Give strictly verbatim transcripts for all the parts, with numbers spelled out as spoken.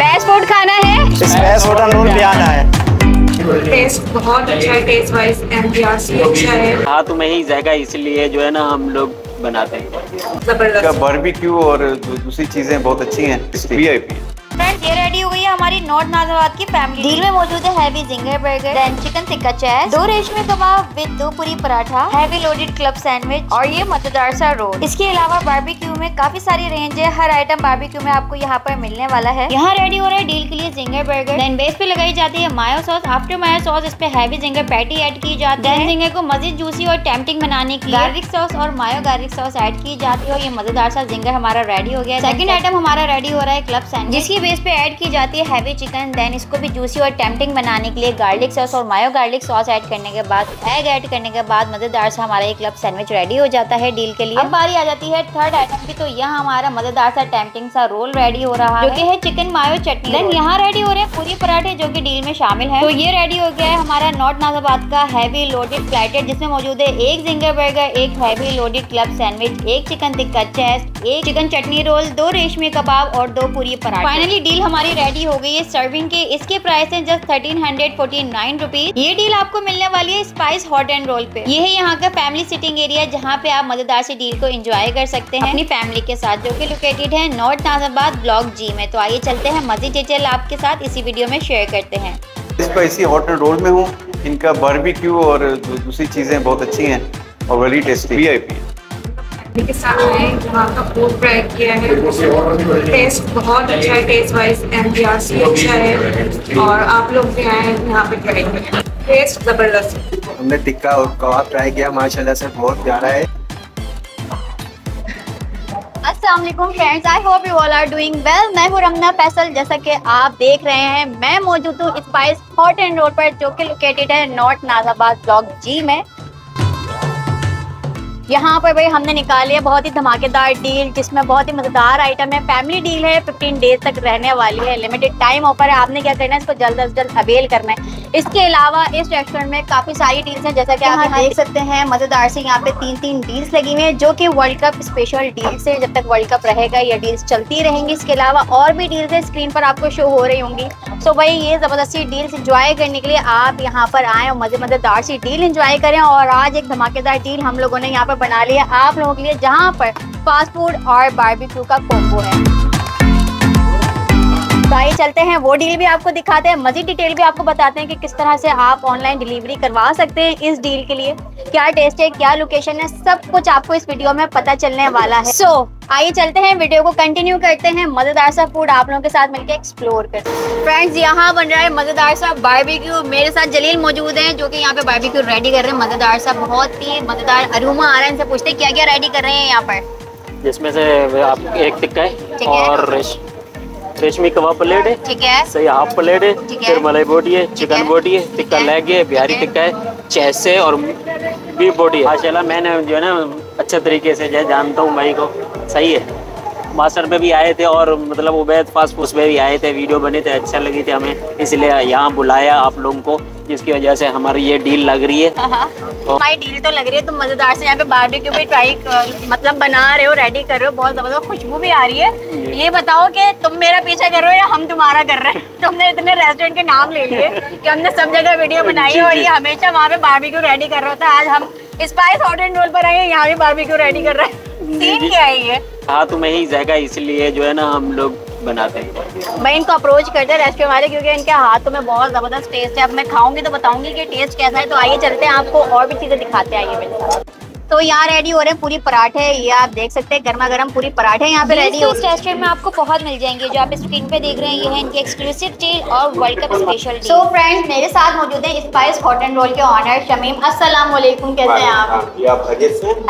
Best food खाना है, spice hot and role पे आना है। टेस्ट बहुत अच्छा है, टेस्ट वाइज एंड प्यास भी अच्छा है। हाँ तो मैं ही जाएगा इसलिए जो है ना हम लोग बनाते हैं जबरदस्त। बारबेक्यू और दूसरी चीजें बहुत अच्छी हैं। वीआईपी फ्रेंड्स ये रेडी हो गई है हमारी नॉर्थ नाजिमाबाद की फैमिली। डील में मौजूद है heavy zinger burger, then chicken tikka chaat, दो रेशमी कबाब विद दो puri paratha, heavy loaded club sandwich और ये मजेदार सा रोल। इसके अलावा बारबेक्यू में काफी सारी रेंज है, हर आइटम बारबेक्यू में आपको यहाँ पर मिलने वाला है। यहाँ रेडी हो रहा है डील के लिए जिंगर बर्गर, देन बेस पे लगाई जाती है mayo sauce. After mayo sauce इस पे हैवी जिंगर पैटी ऐड की जाती है, जिंगर को मजीद जूसी और टेम्पटिंग बनाने के लिए गार्लिक सॉस और मायो गार्लिक सॉस ऐड की जाती है। ये मजेदार सा जिंगर हमारा रेडी हो गया। सेकंड आइटम हमारा रेडी हो रहा है क्लब सैंडविच, जिसकी बेस पे ऐड की जाती है हैवी चिकन, देन इसको भी जूसी और टेम्पटिंग बनाने के लिए गार्लिक सॉस और मायो गार्लिक सॉस ऐड करने के बाद एग ऐड करने के बाद मजेदार सा हमारा एक क्लब सैंडविच रेडी हो जाता है डील के लिए। अब बारी आ जाती है थर्ड आइटम की, तो यहाँ हमारा मजेदार सा टेम्पटिंग सा रोल रेडी हो रहा है जो कि है चिकन मायो चटनी। देन यहाँ रेडी हो रहे हैं पूरी पराठे जो की डील में शामिल है। तो ये रेडी हो गया है हमारा नॉर्थ नाजिमाबाद का हैवी लोडेड प्लेटर, जिसमें मौजूद है एक जिंगर बर्गर, एक हैवी लोडेड क्लब सैंडविच, एक चिकन टिक्का चाट, एक चिकन चटनी रोल, दो रेशमी कबाब और दो पूरी पराठे। डील हमारी रेडी हो गई है सर्विंग की। इसके प्राइस है just thirteen hundred forty nine rupees. ये डील आपको मिलने वाली है स्पाइस हॉट एंड रोल पे। ये है यहाँ का फैमिली सिटिंग एरिया जहाँ पे आप मजेदार से डील को एंजॉय कर सकते हैं अपनी फैमिली के साथ, जो कि लोकेटेड है नॉर्थ नाजिमाबाद ब्लॉक जी में। तो आइए चलते हैं, मजीद डिटेल आपके साथ इसी वीडियो में शेयर करते हैं। स्पाइसी हॉट एंड रोल में हूँ, इनका बारबेक्यू और दूसरी चीजें बहुत अच्छी है और वेरी टेस्टी। वीआईपी के साथ में वहाँ का फूड ट्राई किया है, टेस्ट बहुत अच्छा है, टेस्ट वाइज एंड प्यास भी अच्छा है और आप लोग भी आए यहाँ पे ट्राई करें, टेस्ट जबरदस्त। हमने टिक्का और कबाब ट्राई किया, माशाल्लाह से बहुत प्यारा है। अस्सलाम वालेकुम friends, I hope you all are doing well. मैं हूँ रमना फैसल। जैसा कि आप देख रहे हैं मैं मौजूद हूँ स्पाइस हॉट एंड रोल पर जो कि लोकेटेड है नॉर्थ नाजिमाबाद ब्लॉक जी में। यहाँ पर भाई हमने निकाली है बहुत ही धमाकेदार डील, जिसमें बहुत ही मजेदार आइटम है। फैमिली डील है, पंद्रह डेज तक रहने वाली है, लिमिटेड टाइम ऑफर है। आपने क्या करना है, इसको जल्द से जल्द अवेल करना है। इसके अलावा इस रेस्टोरेंट में काफी सारी डील्स हैं, जैसा कि आप यहाँ देख सकते हैं मजेदार से यहाँ पे तीन तीन डील्स लगी हुई है जो कि वर्ल्ड कप स्पेशल डील्स है। जब तक वर्ल्ड कप रहेगा ये डील्स चलती रहेंगी। इसके अलावा और भी डील्स है, स्क्रीन पर आपको शो हो रही होंगी। सो भाई ये जबरदस्ती डील्स इंजॉय करने के लिए आप यहाँ पर आए और मजे मजेदार सी डील इंजॉय करें। और आज एक धमाकेदार डील हम लोगों ने यहाँ पर बना लिया आप लोगों के लिए, जहाँ पर फास्ट फूड और बारबेक्यू का कॉम्बो है। तो आइए चलते हैं, वो डील भी आपको दिखाते हैं, मजीद डिटेल भी आपको बताते हैं कि किस तरह से आप ऑनलाइन डिलीवरी करवा सकते हैं इस डील के लिए। क्या टेस्ट है, क्या लोकेशन है, सब कुछ आपको इस वीडियो में पता चलने वाला है। सो so, आइए चलते हैं, वीडियो को कंटिन्यू करते हैं, मजेदार सा फूड आप लोगों के साथ मिलकर एक्सप्लोर करते हैं। फ्रेंड्स यहाँ बन रहा है मजेदार सा बारबेक्यू। मेरे साथ जलील मौजूद हैं जो कि यहाँ पे बारबेक्यू रेडी कर रहे हैं। मजेदार सा, बहुत ही मजेदार अरोमा आ रहा है। इनसे पूछते क्या क्या रेडी कर रहे हैं यहाँ पर, जिसमें से आप एक टिक्का है और रेशमी कबाब प्लेट है, ठीक है, सही हाफ प्लेट है, फिर मलाई बोटी है, चिकन बोटी है, टिक्का लेग है, बिहारी टिक्का है, चैसे और बीफ बोटी है। माशाल्लाह मैंने जो है ना अच्छे तरीके से जो है जानता हूँ भाई को, सही है। मास्टर में भी आए थे और मतलब उबैद फास्ट फूड में भी आए थे, वीडियो बने थे, अच्छा लगी थी हमें, इसलिए यहाँ बुलाया आप लोगों को, जिसकी वजह से हमारी ये डील लग रही है। हमारी डील तो लग रही है, तो मजेदार से यहाँ पे बारबेक्यू भी ट्राई मतलब बना रहे हो, रेडी कर रहे हो, बहुत जबरदस्त खुशबू भी आ रही है। ये बताओ कि तुम मेरा पीछा कर रहे हो या हम तुम्हारा कर रहे हैं? तुमने इतने रेस्टोरेंट के नाम ले लिए कि हमने सब जगह वीडियो बनाई और ये हमेशा वहाँ पे बारबेक्यू रेडी कर रहा था। आज हम स्पाइस हॉट एंड रोल पर आए, यहाँ भी बारबेक्यू रेडी कर रहे हैं। सीन क्या है ये? हाँ तो मैं ही जाएगा इसलिए जो है ना हम लोग बनाते हैं। मैं इनको अप्रोच करते हैं रेस्टोरेंट वाले, क्योंकि इनके हाथों में बहुत जबरदस्त टेस्ट है। अब मैं खाऊंगी तो बताऊंगी कि टेस्ट कैसा है। तो आइए चलते हैं, आपको और भी चीजें दिखाते हैं। आइए मेरे साथ। तो यहाँ रेडी हो रहे हैं पूरी पराठे, ये आप देख सकते हैं गर्मा गर्म पूरी पराठे यहाँ पे रेडी हो रहे हैं। इस रेस्टोरेंट में आपको बहुत मिल जाएंगे, जो आप स्क्रीन पे देख रहे हैं ये है इनकी एक्सक्लूसिव डील और world cup special deal. So friends मेरे साथ मौजूद है स्पाइस हॉट एंड रोल के ऑनर शमीम। अस्सलाम वालेकुम, कैसे हैं आप?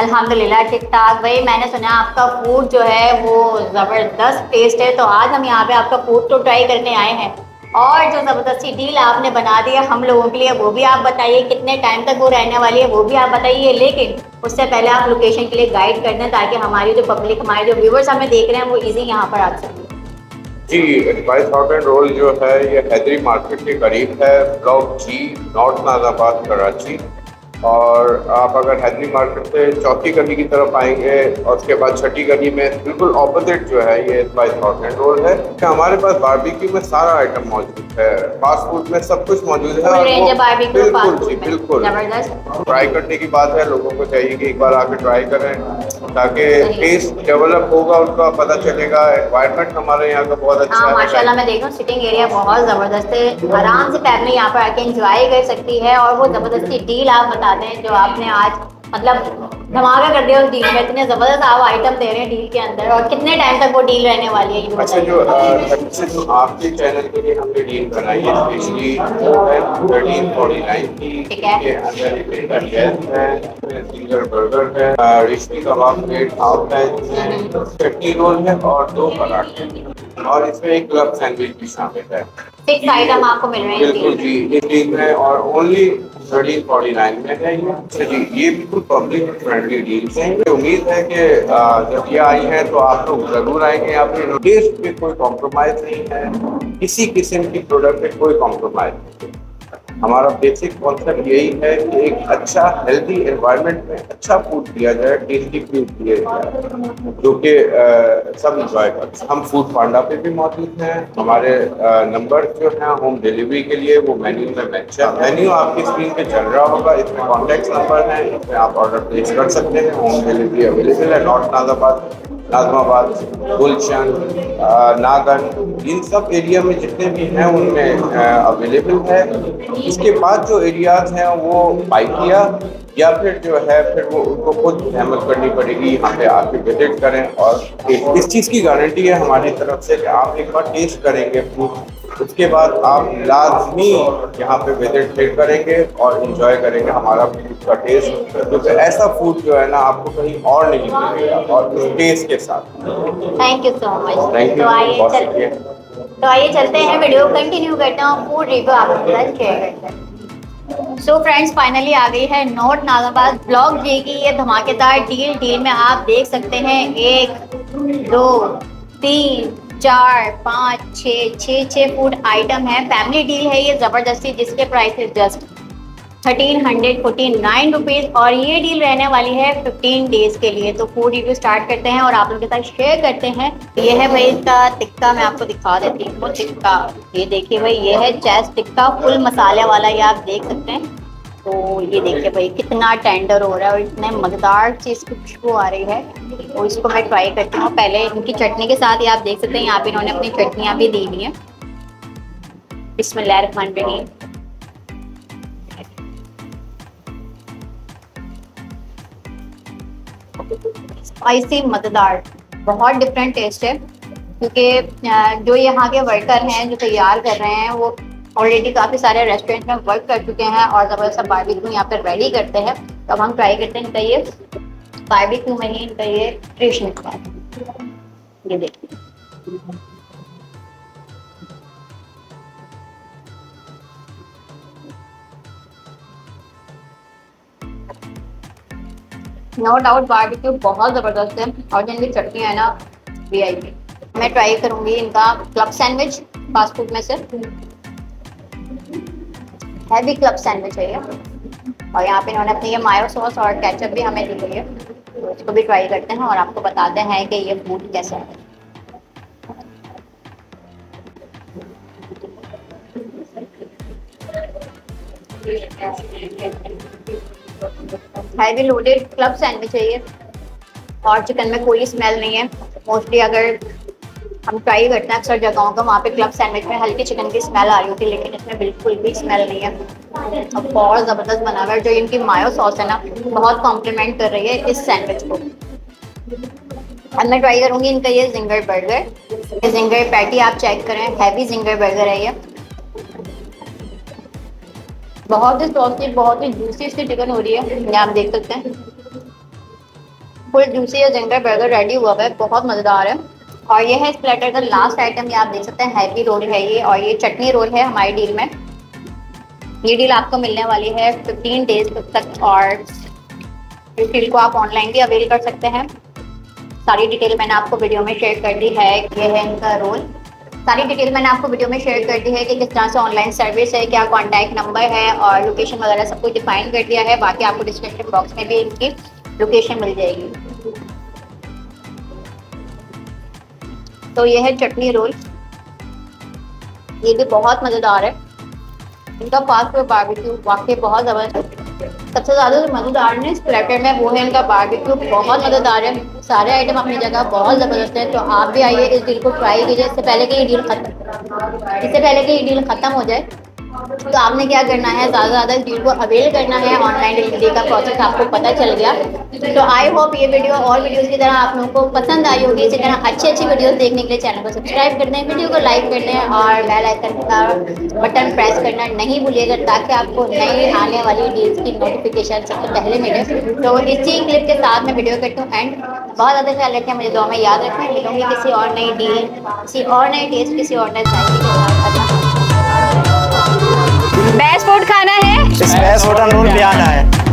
अल्हम्दुलिल्लाह ठीक ठाक। भाई मैंने सुना आपका फूड जो है वो जबरदस्त टेस्ट है, तो आज हम यहाँ पे आपका फूड तो ट्राई करने आए हैं और जो जबरदस्ती डील आपने बना दी है हम लोगों के लिए वो भी आप बताइए, कितने टाइम तक वो रहने वाली है वो भी आप बताइए, लेकिन उससे पहले आप लोकेशन के लिए गाइड कर दें ताकि हमारी जो पब्लिक, हमारे जो व्यूवर्स हमें देख रहे हैं वो इजी यहाँ पर आ सकें। जी, स्पाइस हॉट एंड रोल जो है ये हैदरी मार्केट के करीब है, block G, north Nazimabad, Karachi. और आप अगर हैदली मार्केट से चौथी गली की तरफ आएंगे और उसके बाद छठी गली में बिल्कुल ऑपोजिट जो है ये स्पाइस हॉट एंड रोल है। हमारे पास बारबेक्यू में सारा आइटम मौजूद है, फास्ट फूड में सब कुछ मौजूद है और बिल्कुल जी बिल्कुल ट्राई करने की बात है। लोगों को चाहिए कि एक बार आके ट्राई करें ताकि टेस्ट डेवलप होगा, उनका पता चलेगा। एनवायरमेंट हमारे यहाँ का बहुत अच्छा है, माशाल्लाह। मैं देखूँ सिटिंग एरिया बहुत जबरदस्त है, आराम से फैमिली यहाँ पर आके एंजॉय कर सकती है। और वो जबरदस्ती डील आप आते हैं जो आपने आज मतलब धमाका कर दिया उस डील में, इतने जबरदस्त आप आइटम दे रहे हैं डील के अंदर। और कितने टाइम तक वो डील रहने वाली है? अच्छा, जो अच्छा जो आपके चैनल के लिए हमने डील बनाई है स्पेशली वो है थर्टीन फोर्टी नाइन की। ठीक है, ये अंदर इंटीग्रेटेड है, सिंगल बर्गर है, रिस्की कबाब प्लेट हाफ है, चटनी रोल है और दो पराठे और इसमें एक क्लब सैंडविच भी शामिल है। सिक्स आइटम आपको मिल रहे हैं बिल्कुल जी इस डील में और ओनली थर्टीन फोर्टी नाइन में है ये जी। ये बिल्कुल पब्लिक फ्रेंडली डील्स हैं। उम्मीद है कि जब ये आई है तो आप लोग जरूर आएंगे। यहाँ पे टेस्ट पे कोई कॉम्प्रोमाइज़ नहीं है, किसी किस्म की प्रोडक्ट पे कोई कॉम्प्रोमाइज़ नहीं है। हमारा बेसिक कॉन्सेप्ट यही है कि एक अच्छा हेल्दी एनवायरनमेंट में अच्छा फूड दिया जाए, टेस्टी फूड दिया जाए जो कि सब इंजॉय कर। हम फूड पांडा पे भी मौजूद हैं, हमारे नंबर जो हैं होम डिलीवरी के लिए वो मेन्यू में मेंशन, मेन्यू आपकी स्क्रीन पे चल रहा होगा, इसमें कॉन्टैक्ट नंबर हैं, इसमें आप ऑर्डर प्लेस कर सकते हैं। होम डिलीवरी अवेलेबल है नॉर्थ नाज़िमाबाद नाज़िमाबाद गुलशन नागन इन सब एरिया में जितने भी हैं उनमें अवेलेबल है। इसके बाद जो एरियाज हैं वो पाइकिया या फिर जो है फिर वो उनको खुद मेहनत करनी पड़ेगी। यहाँ पे आके विजिट करें और एक इस चीज़ की गारंटी है हमारी तरफ से कि आप एक बार टेस्ट करेंगे फूड, उसके बाद आप लाजमी यहाँ पे विजिट फिर करेंगे और इन्जॉय करेंगे हमारा फूड का टेस्ट, क्योंकि ऐसा फूड जो है ना आपको कहीं और नहीं मिलेगा और उस टेस्ट के साथ। Thank you so much, thank you, बहुत शुक्रिया। तो आइए चलते हैं, वीडियो कंटिन्यू करते हैं, फूड रिव्यू आपके साथ शेयर करते हैं। सो फ्रेंड्स फाइनली आ गई है नॉर्थ नाज़िमाबाद ब्लॉक जी की ये धमाकेदार डील। डील में आप देख सकते हैं एक दो तीन चार पाँच छः छः छः फूड आइटम है। फैमिली डील है ये ज़बरदस्ती, जिसके प्राइस है just thirteen hundred forty nine rupees और ये डील रहने वाली है फिफ्टीन डेज़ के लिए। तो फूड रिव्यू स्टार्ट करते हैं और आप लोगों के साथ शेयर करते हैं। ये है भाई इसका टिक्का, मैं आपको दिखा देती हूँ वो टिक्का। ये देखिए भाई, ये है चेस्ट टिक्का फुल मसाले वाला, ये आप देख सकते हैं। तो ये देखिए भाई कितना टेंडर हो रहा है और इतने मज़ेदार चीज़ की खुशबू आ रही है। और इसको मैं ट्राई करती हूँ पहले इनकी चटनी के साथ। ये आप देख सकते हैं यहाँ पर इन्होंने अपनी चटनियाँ भी दी हुई हैं। बिस्मिल्लाह रहमान रहीम। स्पाइसी मज़ेदार, बहुत डिफरेंट टेस्ट है क्योंकि जो यहाँ के वर्कर हैं जो तैयार कर रहे हैं वो ऑलरेडी काफ़ी सारे रेस्टोरेंट में वर्क कर चुके हैं और ज़बरदस्त बारबेक्यू यहाँ पर रेडी करते हैं। तो अब हम ट्राई करते हैं इनका ये बारबेक्यू में ही इनका ये ट्रेश निकला। ये देखिए नो डाउट बारबेक्यू बहुत ज़बरदस्त है और जिनकी चटनी है ना वी आई पी। मैं ट्राई करूँगी इनका क्लब सैंडविच फास्ट फूड में से, हैवी क्लब सैंडविच है ये। और यहाँ पे इन्होंने अपनी ये मायो सॉस और केचप भी हमें दी हुई है, उसको भी ट्राई करते हैं और आपको बताते हैं कि ये फूड कैसा है। हैवी लोडेड क्लब सैंडविच है ये और चिकन में कोई स्मेल नहीं है। मोस्टली अगर हम ट्राई करते हैं अक्सर जगहों का, वहाँ पे क्लब सैंडविच में हल्की चिकन की स्मेल आ रही होती है, लेकिन इसमें बिल्कुल भी स्मेल नहीं है और बहुत ज़बरदस्त बना हुआ है। जो इनकी मायो सॉस है ना बहुत कॉम्प्लीमेंट कर रही है इस सैंडविच को। अब मैं ट्राई करूँगी इनका ये जिंगर बर्गर। ये जिंगर पैटी आप चेक करें, हैवी जिंगर बर्गर है ये, बहुत ही सॉफ्टी बहुत ही जूसी इसकी चिकन हो रही है। ये आप देख सकते हैं फुल जूसी और जिंगर बर्गर रेडी हुआ है, बहुत मज़ेदार है। और ये है इस प्लेटर का लास्ट आइटम, ये आप देख सकते हैं हैवी रोल है ये और ये चटनी रोल है हमारी डील में। ये डील आपको मिलने वाली है फिफ्टीन डेज तक और इस डील को आप ऑनलाइन भी अवेल कर सकते हैं। सारी डिटेल मैंने आपको वीडियो में शेयर कर दी है। ये है इनका रोल सारी डिटेल मैंने आपको वीडियो में शेयर कर दी है कि किस तरह से ऑनलाइन सर्विस है, क्या कॉन्टैक्ट नंबर है और लोकेशन वगैरह सब कुछ डिफाइन कर दिया है। बाकी आपको डिस्क्रिप्शन बॉक्स में भी इनकी लोकेशन मिल जाएगी। तो यह है चटनी रोल, ये भी बहुत मज़ेदार है। इनका फास्ट फूड बारबेक्यू वाकई बहुत ज़बरदस्त। सबसे ज़्यादा जो मज़ेदार है इस प्लेटर में वो है इनका बारबेक्यू, बहुत मज़ेदार है। सारे आइटम अपनी जगह बहुत ज़बरदस्त है। तो आप भी आइए, इस डील को ट्राई कीजिए। इससे पहले कि ये डील खत्म इससे पहले कि ये डील ख़त्म हो जाए तो आपने क्या करना है, ज़्यादा से ज़्यादा इस डील को अवेल करना है। ऑनलाइन डिलीवरी का प्रोसेस आपको पता चल गया। तो आई होप ये वीडियो और वीडियोस की तरह आप लोगों को पसंद आई होगी। इसी तरह अच्छी अच्छी वीडियोस देखने के लिए चैनल को सब्सक्राइब कर दें, वीडियो को लाइक कर दें और बेल आइकन का बटन प्रेस करना नहीं भूलिएगा ताकि आपको नई आने वाली डील्स की नोटिफिकेशन सबसे पहले मिले। तो इसी क्लिप के साथ मैं वीडियो करती हूँ एंड बहुत ज़्यादा ख्याल रखें, मुझे दुआ में याद रखें। मिलूंगी किसी और नई डील, किसी और नए टेस्ट, किसी और नए स्पाइसी। बेस्ट फूड खाना है, स्पाइस हॉट एंड रोल पे आना है।